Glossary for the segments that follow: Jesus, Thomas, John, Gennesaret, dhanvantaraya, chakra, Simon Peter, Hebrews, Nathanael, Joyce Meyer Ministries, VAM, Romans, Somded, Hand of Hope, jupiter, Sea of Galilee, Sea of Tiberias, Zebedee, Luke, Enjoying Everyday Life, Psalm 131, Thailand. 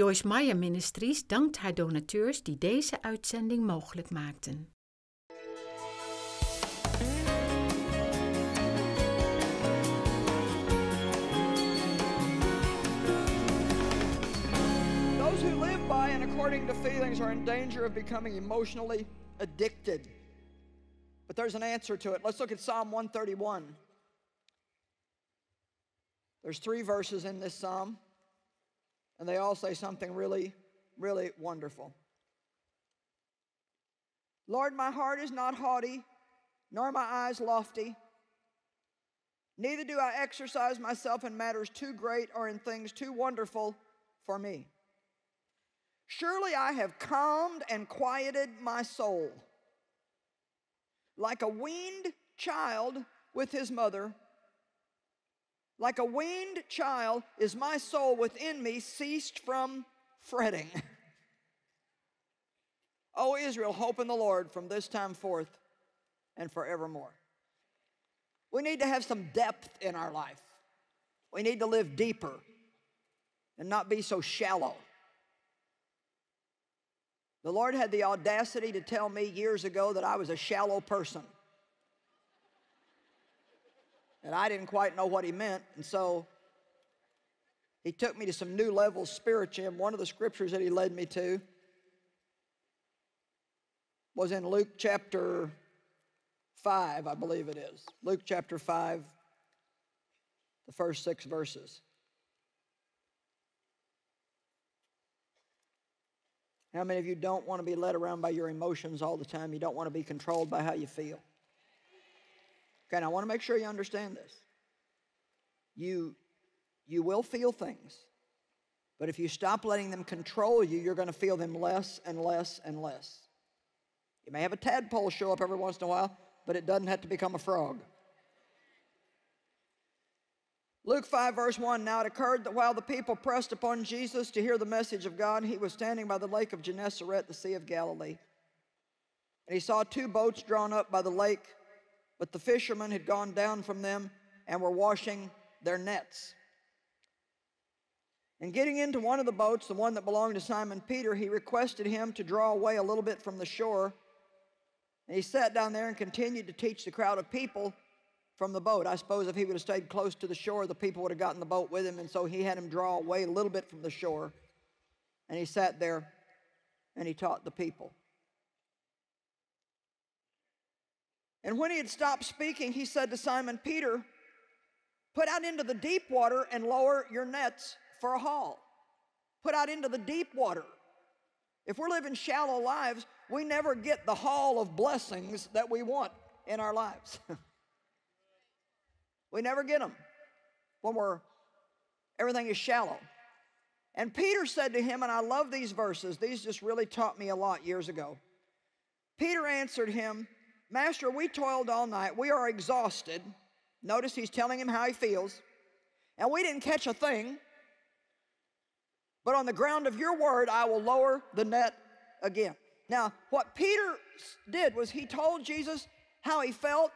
Joyce Meyer Ministries dankt haar donateurs die deze uitzending mogelijk maakten. Those who live by and according to feelings are in danger of becoming emotionally addicted. But there's an answer to it. Let's look at Psalm 131. There's 3 verses in this psalm, and they all say something really, really wonderful. Lord, my heart is not haughty, nor my eyes lofty. Neither do I exercise myself in matters too great or in things too wonderful for me. Surely I have calmed and quieted my soul, like a weaned child with his mother. Like a weaned child is my soul within me, ceased from fretting. O Israel, hope in the Lord from this time forth and forevermore. We need to have some depth in our life. We need to live deeper and not be so shallow. The Lord had the audacity to tell me years ago that I was a shallow person. And I didn't quite know what he meant, and so he took me to some new levels spiritually. One of the scriptures that he led me to was in Luke chapter 5, I believe it is. Luke chapter 5, the first 6 verses. How many of you don't want to be led around by your emotions all the time? You don't want to be controlled by how you feel? Okay, and I want to make sure you understand this. You will feel things, but if you stop letting them control you, you're going to feel them less and less and less. You may have a tadpole show up every once in a while, but it doesn't have to become a frog. Luke 5, verse 1, now it occurred that while the people pressed upon Jesus to hear the message of God, he was standing by the lake of Gennesaret, the Sea of Galilee. And he saw 2 boats drawn up by the lake, but the fishermen had gone down from them and were washing their nets. And getting into one of the boats, the one that belonged to Simon Peter, he requested him to draw away a little bit from the shore. And he sat down there and continued to teach the crowd of people from the boat. I suppose if he would have stayed close to the shore, the people would have gotten the boat with him, and so he had him draw away a little bit from the shore. And he sat there and he taught the people. And when he had stopped speaking, he said to Simon Peter, put out into the deep water and lower your nets for a haul. Put out into the deep water. If we're living shallow lives, we never get the haul of blessings that we want in our lives. We never get them when everything is shallow. And Peter said to him, and I love these verses. These just really taught me a lot years ago. Peter answered him, Master, we toiled all night. We are exhausted. Notice he's telling him how he feels. And we didn't catch a thing. But on the ground of your word, I will lower the net again. Now, what Peter did was he told Jesus how he felt,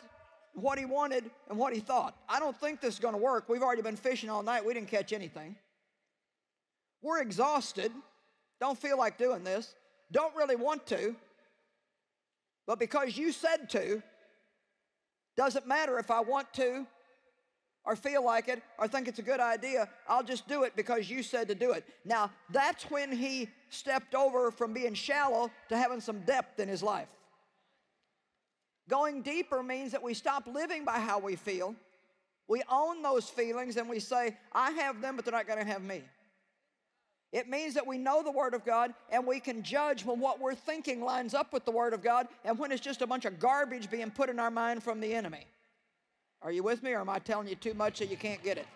what he wanted, and what he thought. I don't think this is going to work. We've already been fishing all night. We didn't catch anything. We're exhausted. Don't feel like doing this. Don't really want to. But because you said to, doesn't matter if I want to or feel like it or think it's a good idea, I'll just do it because you said to do it. Now, that's when he stepped over from being shallow to having some depth in his life. Going deeper means that we stop living by how we feel. We own those feelings and we say, I have them, but they're not going to have me. It means that we know the Word of God and we can judge when what we're thinking lines up with the Word of God and when it's just a bunch of garbage being put in our mind from the enemy. Are you with me, or am I telling you too much that you can't get it?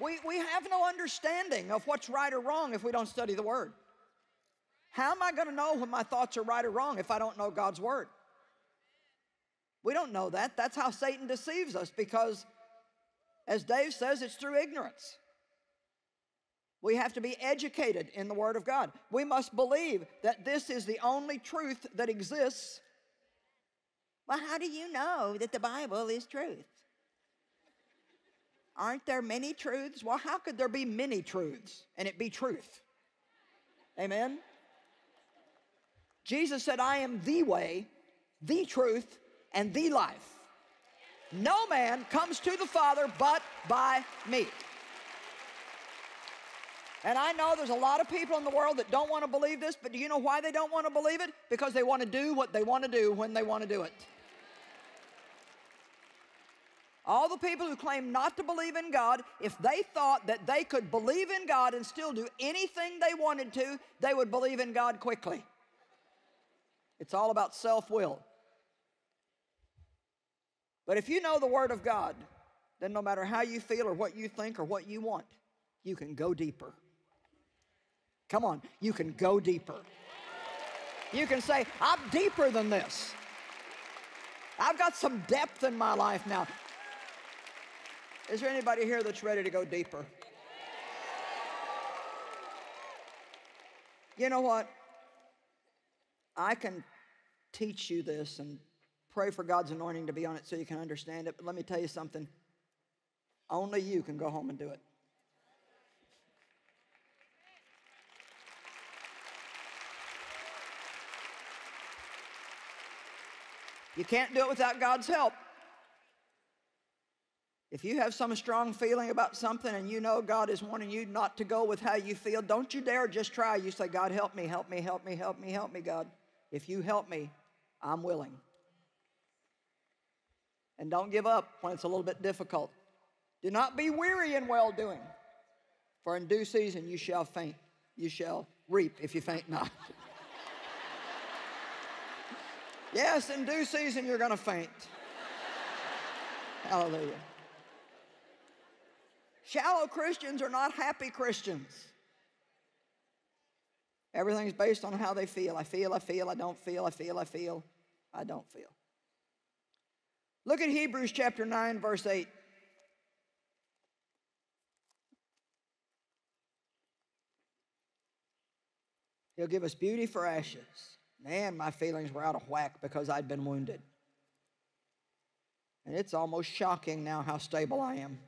We have no understanding of what's right or wrong if we don't study the Word. How am I going to know when my thoughts are right or wrong if I don't know God's Word? We don't know that. That's how Satan deceives us, because as Dave says, it's through ignorance. We have to be educated in the Word of God. We must believe that this is the only truth that exists. Well, how do you know that the Bible is truth? Aren't there many truths? Well, how could there be many truths and it be truth? Amen? Jesus said, I am the way, the truth, and the life. No man comes to the Father but by me. And I know there's a lot of people in the world that don't want to believe this, but do you know why they don't want to believe it? Because they want to do what they want to do when they want to do it. All the people who claim not to believe in God, if they thought that they could believe in God and still do anything they wanted to, they would believe in God quickly. It's all about self-will. But if you know the Word of God, then no matter how you feel or what you think or what you want, you can go deeper. Come on, you can go deeper. You can say, I'm deeper than this. I've got some depth in my life now. Is there anybody here that's ready to go deeper? You know what? I can teach you this and pray for God's anointing to be on it so you can understand it. But let me tell you something. Only you can go home and do it. You can't do it without God's help. If you have some strong feeling about something and you know God is wanting you not to go with how you feel, don't you dare just try. You say, God, help me, help me, help me, help me, help me, God. If you help me, I'm willing. And don't give up when it's a little bit difficult. Do not be weary in well-doing, for in due season you shall faint. You shall reap if you faint not. Yes, in due season you're going to faint. Hallelujah. Shallow Christians are not happy Christians. Everything's based on how they feel. I feel, I feel, I don't feel, I feel, I feel, I don't feel. Look at Hebrews chapter 9, verse 8. He'll give us beauty for ashes. Man, my feelings were out of whack because I'd been wounded. And it's almost shocking now how stable I am.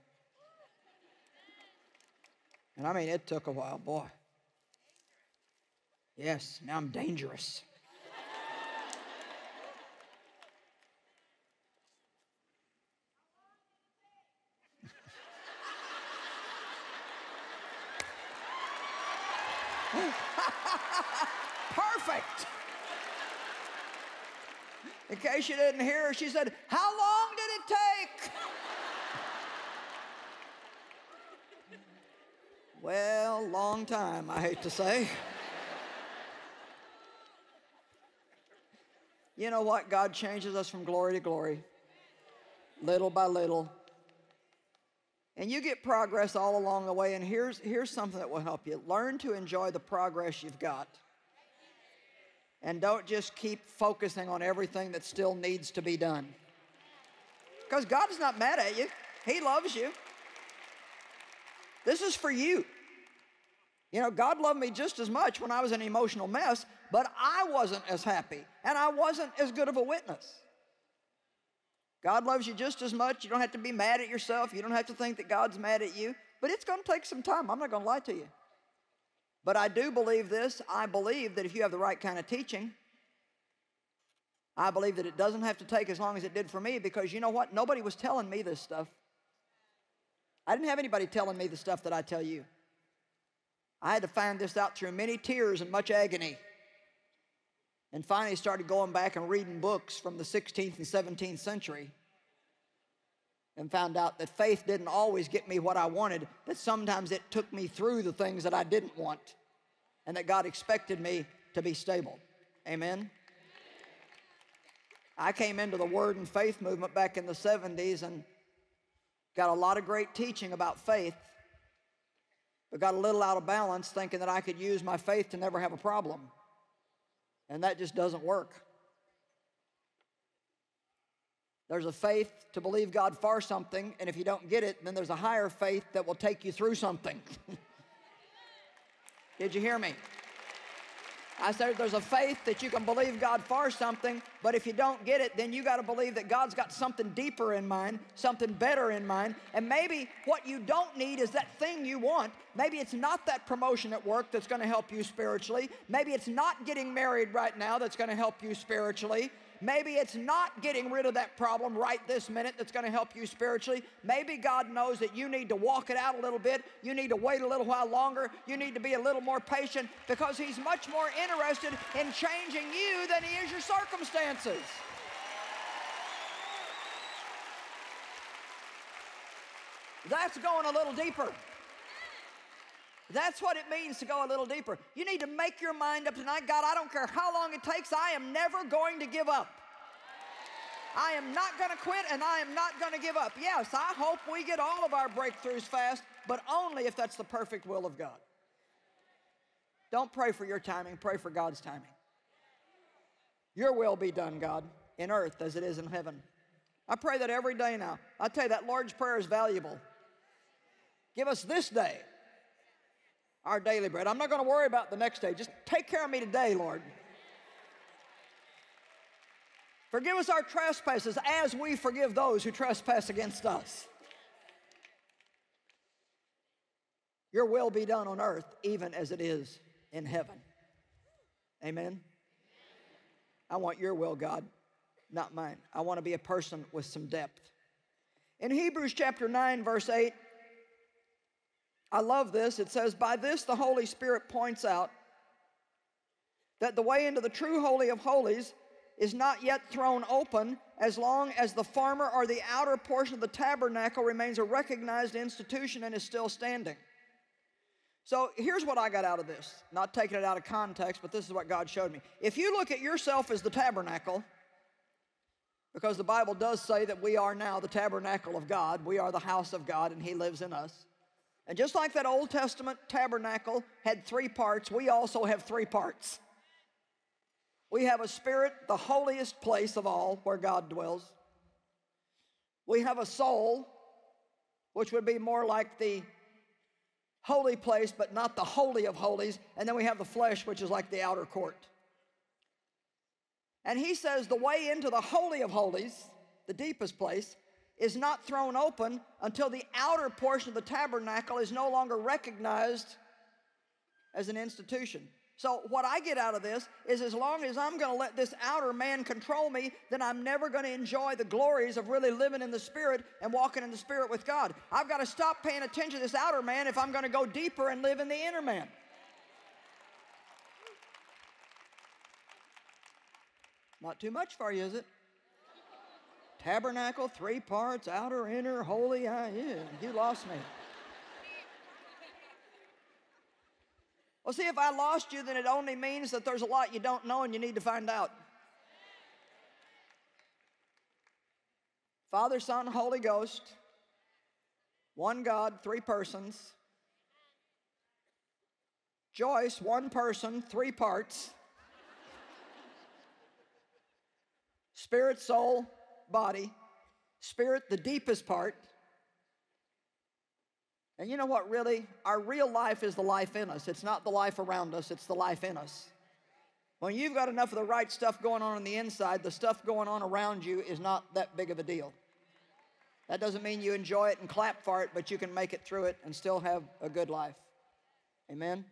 And I mean, it took a while, boy. Yes, now I'm dangerous. Perfect. In case you didn't hear her, she said, how long did it take? Well, long time, I hate to say. You know what? God changes us from glory to glory, little by little. And you get progress all along the way, and here's something that will help you. Learn to enjoy the progress you've got. And don't just keep focusing on everything that still needs to be done. Because God is not mad at you. He loves you. This is for you. You know, God loved me just as much when I was an emotional mess, but I wasn't as happy, and I wasn't as good of a witness. God loves you just as much. You don't have to be mad at yourself. You don't have to think that God's mad at you, but it's going to take some time. I'm not going to lie to you. But I do believe this. I believe that if you have the right kind of teaching, I believe that it doesn't have to take as long as it did for me, because you know what? Nobody was telling me this stuff. I didn't have anybody telling me the stuff that I tell you. I had to find this out through many tears and much agony. And finally started going back and reading books from the 16th and 17th century. And found out that faith didn't always get me what I wanted. That sometimes it took me through the things that I didn't want. And that God expected me to be stable. Amen? I came into the Word and Faith movement back in the 70s and got a lot of great teaching about faith, but got a little out of balance thinking that I could use my faith to never have a problem. And that just doesn't work. There's a faith to believe God for something, and if you don't get it, then there's a higher faith that will take you through something. Did you hear me? I said, there's a faith that you can believe God for something, but if you don't get it, then you got to believe that God's got something deeper in mind, something better in mind, and maybe what you don't need is that thing you want. Maybe it's not that promotion at work that's going to help you spiritually. Maybe it's not getting married right now that's going to help you spiritually. Maybe it's not getting rid of that problem right this minute that's going to help you spiritually. Maybe God knows that you need to walk it out a little bit. You need to wait a little while longer. You need to be a little more patient because he's much more interested in changing you than he is your circumstances. That's going a little deeper. That's what it means to go a little deeper. You need to make your mind up tonight. God, I don't care how long it takes. I am never going to give up. I am not going to quit, and I am not going to give up. Yes, I hope we get all of our breakthroughs fast, but only if that's the perfect will of God. Don't pray for your timing. Pray for God's timing. Your will be done, God, in earth as it is in heaven. I pray that every day now. I tell you, that Lord's Prayer is valuable. Give us this day our daily bread. I'm not going to worry about the next day. Just take care of me today, Lord. Forgive us our trespasses as we forgive those who trespass against us. Your will be done on earth even as it is in heaven. Amen? I want your will, God, not mine. I want to be a person with some depth. In Hebrews chapter 9, verse 8, I love this. It says, by this the Holy Spirit points out that the way into the true Holy of Holies is not yet thrown open as long as the former or the outer portion of the tabernacle remains a recognized institution and is still standing. So here's what I got out of this. Not taking it out of context, but this is what God showed me. If you look at yourself as the tabernacle, because the Bible does say that we are now the tabernacle of God, we are the house of God, and he lives in us. And just like that Old Testament tabernacle had three parts, we also have three parts. We have a spirit, the holiest place of all, where God dwells. We have a soul, which would be more like the holy place, but not the holy of holies. And then we have the flesh, which is like the outer court. And he says the way into the holy of holies, the deepest place, is not thrown open until the outer portion of the tabernacle is no longer recognized as an institution. So what I get out of this is as long as I'm going to let this outer man control me, then I'm never going to enjoy the glories of really living in the Spirit and walking in the Spirit with God. I've got to stop paying attention to this outer man if I'm going to go deeper and live in the inner man. Not too much for you, is it? Tabernacle, three parts, outer, inner, holy. You lost me. Well, see, if I lost you, then it only means that there's a lot you don't know and you need to find out. Father, Son, Holy Ghost, one God, three persons. Joyce, one person, three parts. Spirit, soul, body, spirit, the deepest part. And you know what, really? Our real life is the life in us. It's not the life around us. It's the life in us. When you've got enough of the right stuff going on the inside, the stuff going on around you is not that big of a deal. That doesn't mean you enjoy it and clap for it, but you can make it through it and still have a good life. Amen?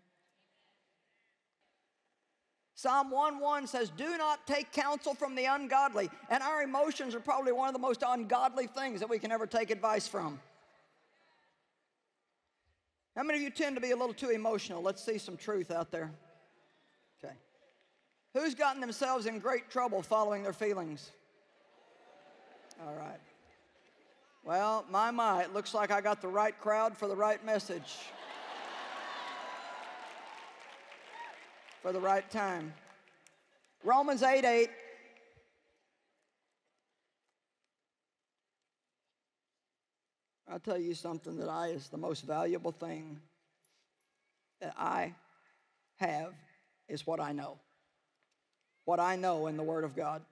Psalm 1:1 says, do not take counsel from the ungodly. And our emotions are probably one of the most ungodly things that we can ever take advice from. How many of you tend to be a little too emotional? Let's see some truth out there. Okay. Who's gotten themselves in great trouble following their feelings? All right. Well, my, it looks like I got the right crowd for the right message. For the right time. Romans 8:8. I'll tell you something that is the most valuable thing that I have is what I know. What I know in the Word of God.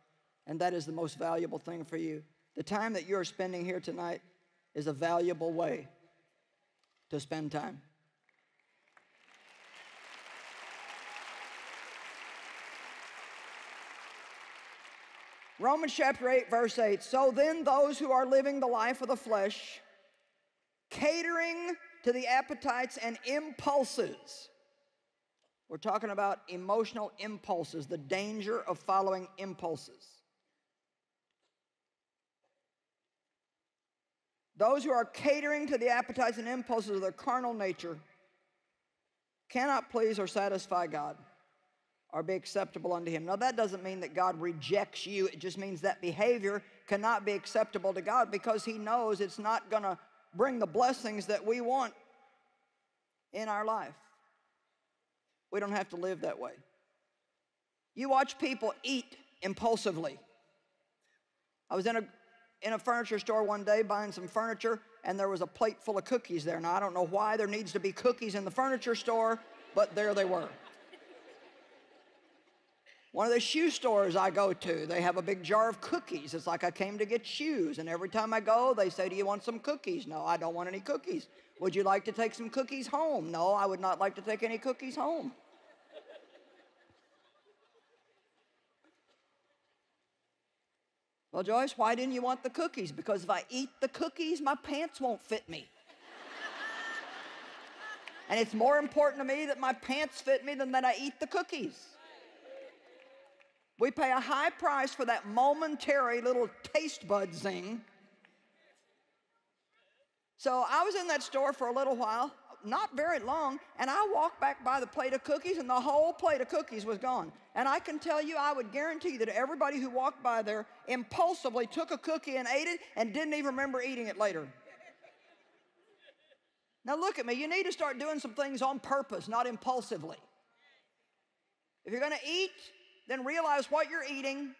And that is the most valuable thing for you. The time that you're spending here tonight is a valuable way to spend time. Romans chapter 8, verse 8. So then those who are living the life of the flesh, catering to the appetites and impulses. We're talking about emotional impulses, the danger of following impulses. Those who are catering to the appetites and impulses of their carnal nature cannot please or satisfy God or be acceptable unto him. Now, that doesn't mean that God rejects you. It just means that behavior cannot be acceptable to God because he knows it's not going to bring the blessings that we want in our life. We don't have to live that way. You watch people eat impulsively. I was in a furniture store one day buying some furniture, and there was a plate full of cookies there. Now, I don't know why there needs to be cookies in the furniture store, but there they were. One of the shoe stores I go to, they have a big jar of cookies. It's like I came to get shoes, and every time I go, they say, do you want some cookies? No, I don't want any cookies. Would you like to take some cookies home? No, I would not like to take any cookies home. Well, Joyce, why didn't you want the cookies? Because if I eat the cookies, my pants won't fit me. And it's more important to me that my pants fit me than that I eat the cookies. We pay a high price for that momentary little taste bud zing. So I was in that store for a little while, not very long, and I walked back by the plate of cookies, and the whole plate of cookies was gone. And I can tell you, I would guarantee you that everybody who walked by there impulsively took a cookie and ate it and didn't even remember eating it later. Now look at me. You need to start doing some things on purpose, not impulsively. If you're going to eat, then realize what you're eating,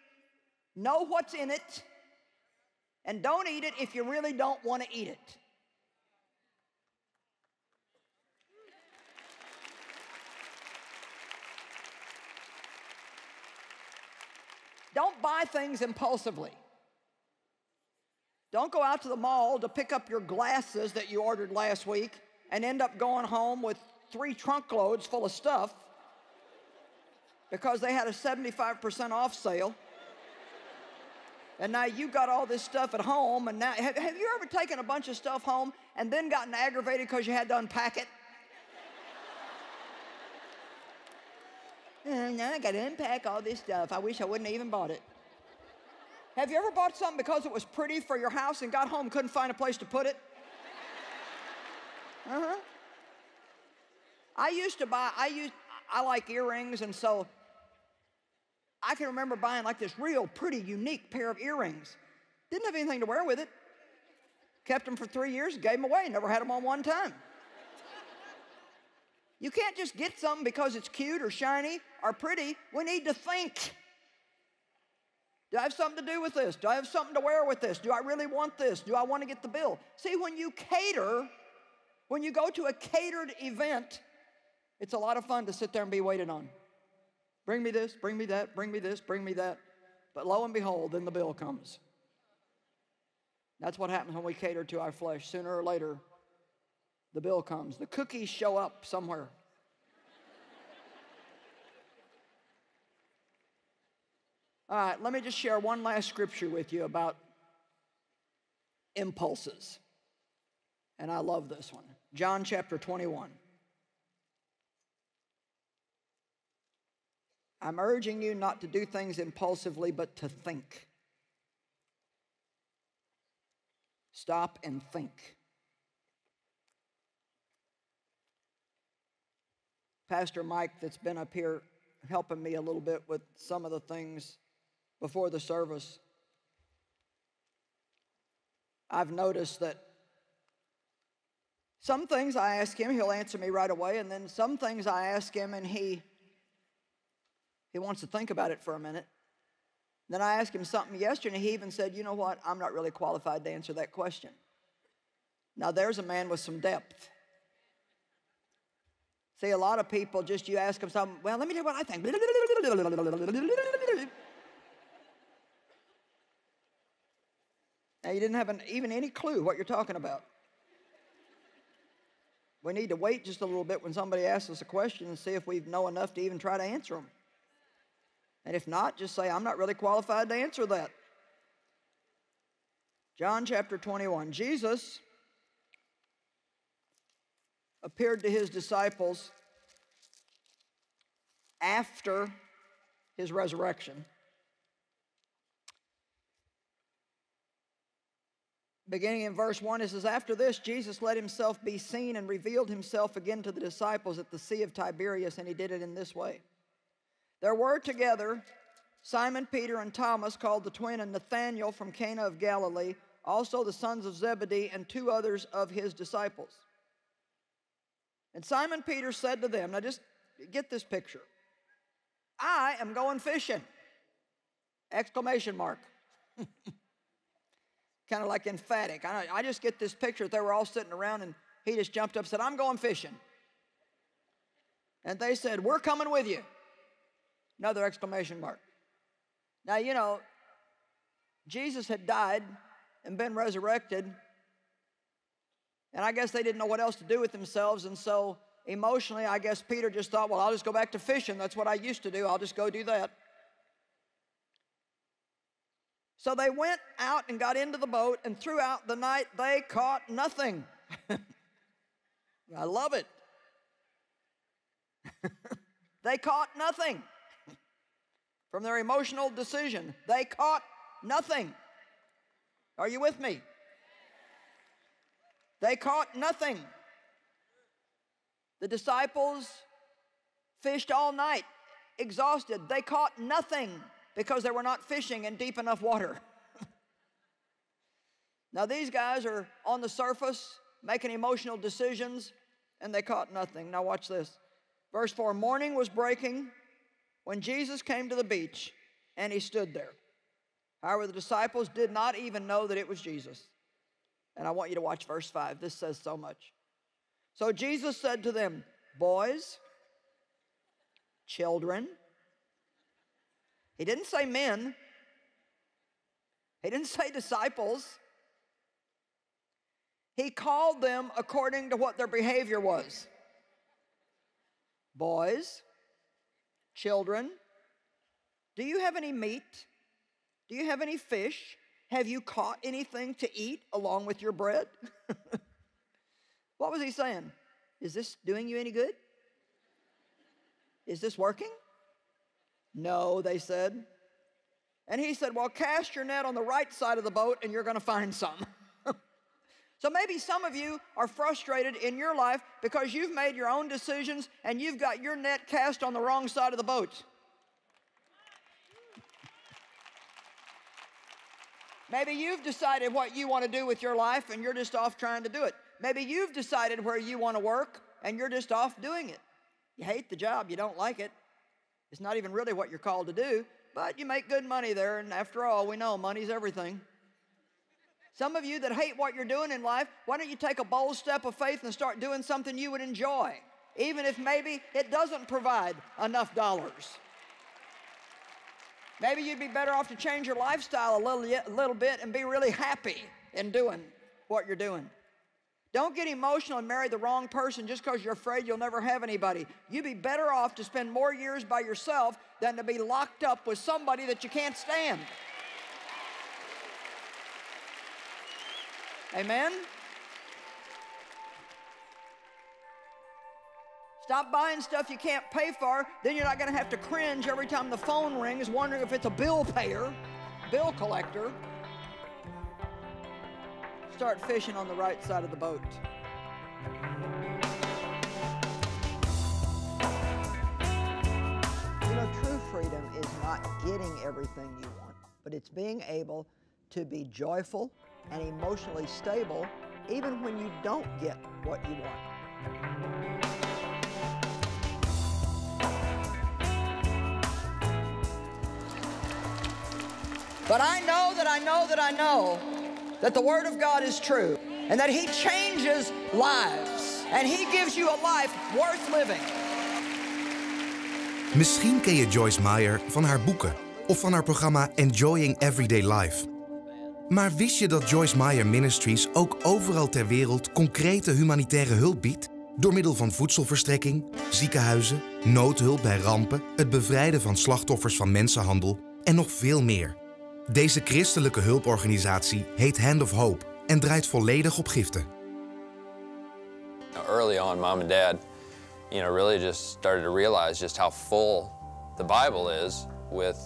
know what's in it, and don't eat it if you really don't want to eat it. Don't buy things impulsively. Don't go out to the mall to pick up your glasses that you ordered last week and end up going home with 3 trunk loads full of stuff because they had a 75% off sale. And now you got all this stuff at home, and now, have you ever taken a bunch of stuff home and then gotten aggravated because you had to unpack it? Now I got to unpack all this stuff. I wish I wouldn't have even bought it. Have you ever bought something because it was pretty for your house and got home and couldn't find a place to put it? Uh-huh. I like earrings, and so I can remember buying like this real pretty unique pair of earrings. Didn't have anything to wear with it. Kept them for 3 years, gave them away, never had them on one time. You can't just get something because it's cute or shiny or pretty. We need to think. Do I have something to do with this? Do I have something to wear with this? Do I really want this? Do I want to get the bill? See, when you cater, when you go to a catered event, it's a lot of fun to sit there and be waited on. Bring me this, bring me that, bring me this, bring me that. But lo and behold, then the bill comes. That's what happens when we cater to our flesh. Sooner or later, the bill comes. The cookies show up somewhere. All right, let me just share one last scripture with you about impulses. And I love this one. John chapter 21. I'm urging you not to do things impulsively, but to think. Stop and think. Pastor Mike, that's been up here helping me a little bit with some of the things before the service, I've noticed that some things I ask him, he'll answer me right away, and then some things I ask him and he wants to think about it for a minute. Then I asked him something yesterday, and he even said, you know what, I'm not really qualified to answer that question. Now, there's a man with some depth. See, a lot of people, just you ask them something, well, let me tell you what I think. Now, you didn't have even any clue what you're talking about. We need to wait just a little bit when somebody asks us a question and see if we know enough to even try to answer them. And if not, just say, I'm not really qualified to answer that. John chapter 21. Jesus appeared to his disciples after his resurrection, beginning in verse 1, it says, "After this, Jesus let himself be seen and revealed himself again to the disciples at the Sea of Tiberias, and he did it in this way. There were together Simon Peter and Thomas, called the twin, and Nathanael from Cana of Galilee, also the sons of Zebedee, and two others of his disciples. And Simon Peter said to them," now just get this picture, "I am going fishing!" Exclamation mark. Kind of like emphatic. I just get this picture that they were all sitting around and he just jumped up and said, "I'm going fishing." And they said, "We're coming with you." Another exclamation mark. Now, you know, Jesus had died and been resurrected, and I guess they didn't know what else to do with themselves, and so emotionally, I guess Peter just thought, well, I'll just go back to fishing. That's what I used to do. I'll just go do that. So they went out and got into the boat, and throughout the night they caught nothing. I love it. They caught nothing. From their emotional decision, they caught nothing. Are you with me? They caught nothing. The disciples fished all night, exhausted. They caught nothing, because they were not fishing in deep enough water. Now, these guys are on the surface making emotional decisions, and they caught nothing. Now, watch this. Verse 4, "Morning was breaking when Jesus came to the beach, and he stood there. However, the disciples did not even know that it was Jesus." And I want you to watch verse 5. This says so much. "So Jesus said to them, 'Boys, children,'" He didn't say men. He didn't say disciples. He called them according to what their behavior was. "Boys, children, do you have any meat? Do you have any fish? Have you caught anything to eat along with your bread?" What was he saying? Is this doing you any good? Is this working? "No," they said. And he said, "Well, cast your net on the right side of the boat and you're going to find some." So maybe some of you are frustrated in your life because you've made your own decisions and you've got your net cast on the wrong side of the boat. Maybe you've decided what you want to do with your life and you're just off trying to do it. Maybe you've decided where you want to work and you're just off doing it. You hate the job, you don't like it. It's not even really what you're called to do, but you make good money there, and after all, we know money's everything. Some of you that hate what you're doing in life, why don't you take a bold step of faith and start doing something you would enjoy, even if maybe it doesn't provide enough dollars? Maybe you'd be better off to change your lifestyle a little bit and be really happy in doing what you're doing. Don't get emotional and marry the wrong person just because you're afraid you'll never have anybody. You'd be better off to spend more years by yourself than to be locked up with somebody that you can't stand. Amen? Stop buying stuff you can't pay for. Then you're not going to have to cringe every time the phone rings wondering if it's a bill payer, bill collector. Start fishing on the right side of the boat. You know, true freedom is not getting everything you want, but it's being able to be joyful and emotionally stable even when you don't get what you want. But I know that I know that I know that the Word of God is true, and that He changes lives, and He gives you a life worth living. Misschien ken je Joyce Meyer van haar boeken of van haar programma Enjoying Everyday Life. Maar wist je dat Joyce Meyer Ministries ook overal ter wereld concrete humanitaire hulp biedt Door middel van voedselverstrekking, ziekenhuizen, noodhulp bij rampen, het bevrijden van slachtoffers van mensenhandel en nog veel meer. Deze christelijke hulporganisatie heet Hand of Hope en draait volledig op giften. Early on, mom and dad, you know, really just started to realize just how full the Bible is with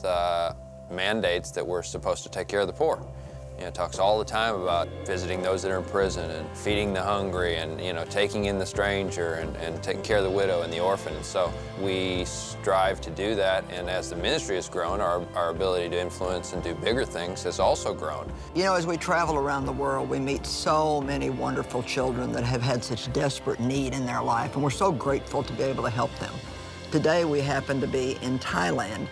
mandates that we're supposed to take care of the poor. You know, it talks all the time about visiting those that are in prison and feeding the hungry and, you know, taking in the stranger and taking care of the widow and the orphan. And so we strive to do that, and as the ministry has grown, our ability to influence and do bigger things has also grown. You know, as we travel around the world, we meet so many wonderful children that have had such desperate need in their life, and we're so grateful to be able to help them. Today we happen to be in Thailand,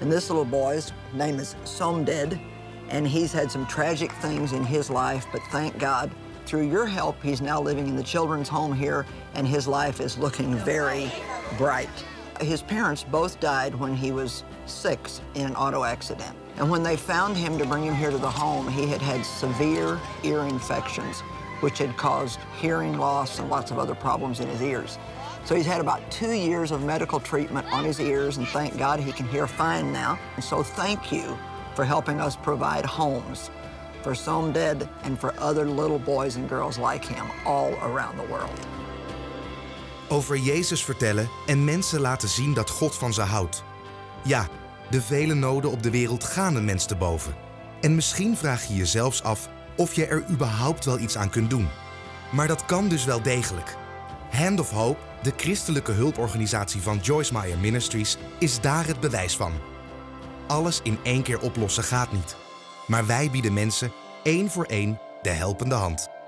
and this little boy's name is Somded. And he's had some tragic things in his life, but thank God, through your help, he's now living in the children's home here, and his life is looking very bright. His parents both died when he was 6 in an auto accident. And when they found him to bring him here to the home, he had had severe ear infections, which had caused hearing loss and lots of other problems in his ears. So he's had about 2 years of medical treatment on his ears, and thank God he can hear fine now. And so thank you for helping us provide homes for Somded and for other little boys and girls like him all around the world. Over Jezus vertellen en mensen laten zien dat God van ze houdt. Ja, de vele noden op de wereld gaan een mens te boven. En misschien vraag je jezelf af of je er überhaupt wel iets aan kunt doen. Maar dat kan dus wel degelijk. Hand of Hope, de christelijke hulporganisatie van Joyce Meyer Ministries, is daar het bewijs van. Alles in één keer oplossen gaat niet. Maar wij bieden mensen één voor één de helpende hand.